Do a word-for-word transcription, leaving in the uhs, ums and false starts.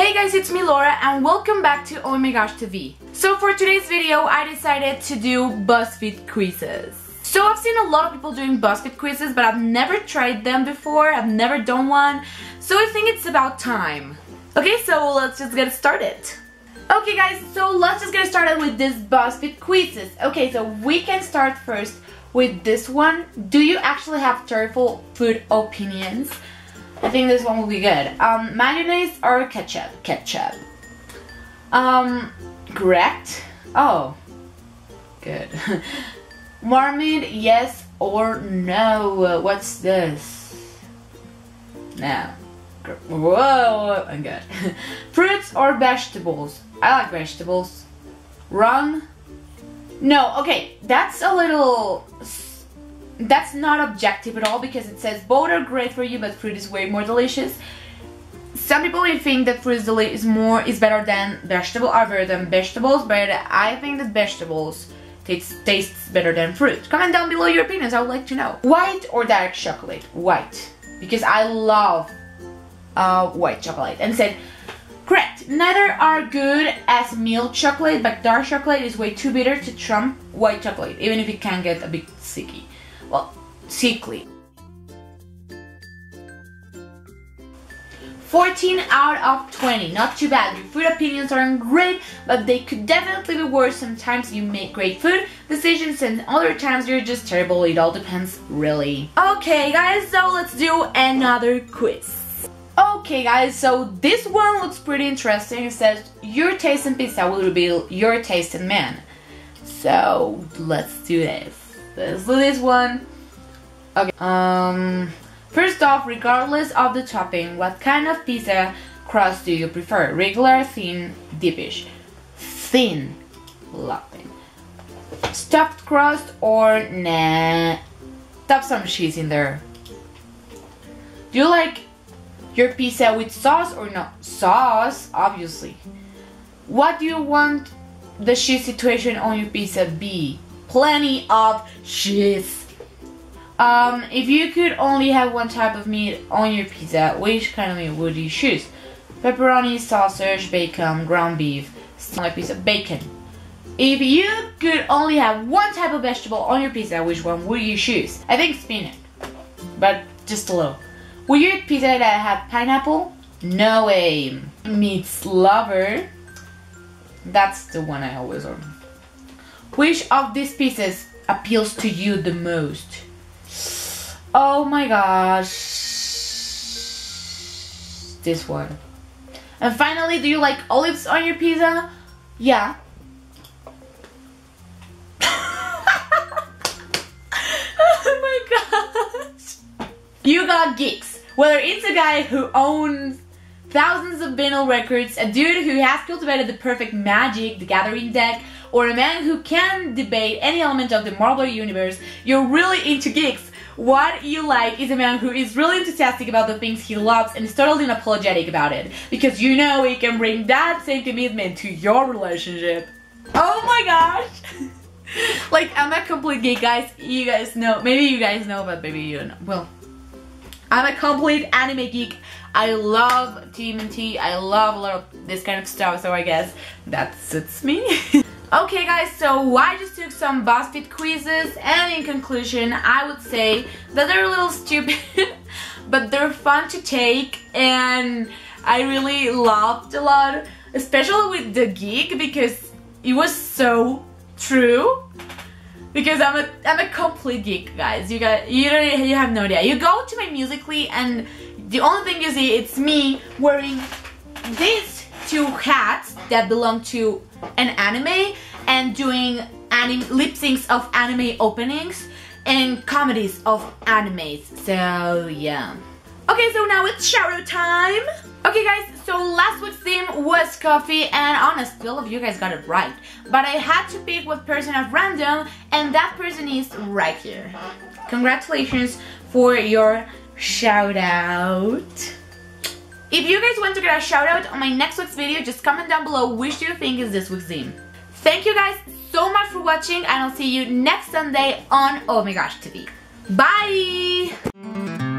Hey guys, it's me Laura and welcome back to Oh My Gosh T V. So for today's video I decided to do BuzzFeed quizzes. So I've seen a lot of people doing BuzzFeed quizzes, but I've never tried them before, I've never done one, so I think it's about time. Okay, so let's just get started. Okay guys, so let's just get started with this BuzzFeed quizzes. Okay, so we can start first with this one. Do you actually have terrible food opinions? I think this one will be good. Um, mayonnaise or ketchup? Ketchup. Um, correct? Oh, good. Marmite, yes or no? What's this? No. Whoa, I'm good. Fruits or vegetables? I like vegetables. Wrong? No, okay, that's a little... that's not objective at all, because it says both are great for you, but fruit is way more delicious. Some people may think that fruit is more is better than vegetable, are better than vegetables, but I think that vegetables taste, tastes better than fruit. Comment down below your opinions. I would like to know. White or dark chocolate? White, because I love uh, white chocolate. And said correct. Neither are good as milk chocolate, but dark chocolate is way too bitter to trump white chocolate, even if it can get a bit sicky. Well, sickly. fourteen out of twenty, not too bad. Your food opinions aren't great, but they could definitely be worse. Sometimes you make great food decisions and other times you're just terrible. It all depends, really. Okay guys, so let's do another quiz. Okay guys, so this one looks pretty interesting. It says, your taste in pizza will reveal your taste in men. So, let's do this. Let's do this one. Okay. Um, first off, regardless of the topping, what kind of pizza crust do you prefer? Regular, thin, deepish? Thin. Lovely. Stuffed crust or nah? Stuff some cheese in there. Do you like your pizza with sauce or no? Sauce, obviously. What do you want the cheese situation on your pizza be? Plenty of cheese. Um, if you could only have one type of meat on your pizza, which kind of meat would you choose? Pepperoni, sausage, bacon, ground beef, my pizza, bacon. If you could only have one type of vegetable on your pizza, which one would you choose? I think spinach, but just a little. Would you eat pizza that had pineapple? No way. Meat lover. That's the one I always order. Which of these pieces appeals to you the most? Oh my gosh. This one. And finally, do you like olives on your pizza? Yeah. Oh my gosh. You got geeks. Whether it's a guy who owns thousands of vinyl records, a dude who has cultivated the perfect Magic the Gathering deck, or a man who can debate any element of the Marvel Universe, you're really into geeks. What you like is a man who is really enthusiastic about the things he loves and is totally unapologetic about it, because you know he can bring that same commitment to your relationship. Oh my gosh! Like, I'm a complete geek, guys. You guys know, maybe you guys know, but maybe you don't know. Well, I'm a complete anime geek. I love T M N T, I love a lot of this kind of stuff, so I guess that suits me. Okay guys, so I just took some BuzzFeed quizzes, and in conclusion I would say that they're a little stupid, but they're fun to take and I really laughed a lot, especially with the geek, because it was so true. Because I'm a I'm a complete geek, guys. You got you don't you have no idea. You go to my Musical.ly and the only thing you see it's me wearing these two hats that belong to an anime and doing anim lip syncs of anime openings and comedies of animes. So yeah. Okay, so now it's shower time. Okay guys, so last week's theme was coffee, and honest, all of you guys got it right. But I had to pick what person at random, and that person is right here. Congratulations for your shout out. If you guys want to get a shout out on my next week's video, just comment down below which do you think is this week's theme. Thank you guys so much for watching, and I'll see you next Sunday on Oh My Gosh T V. Bye!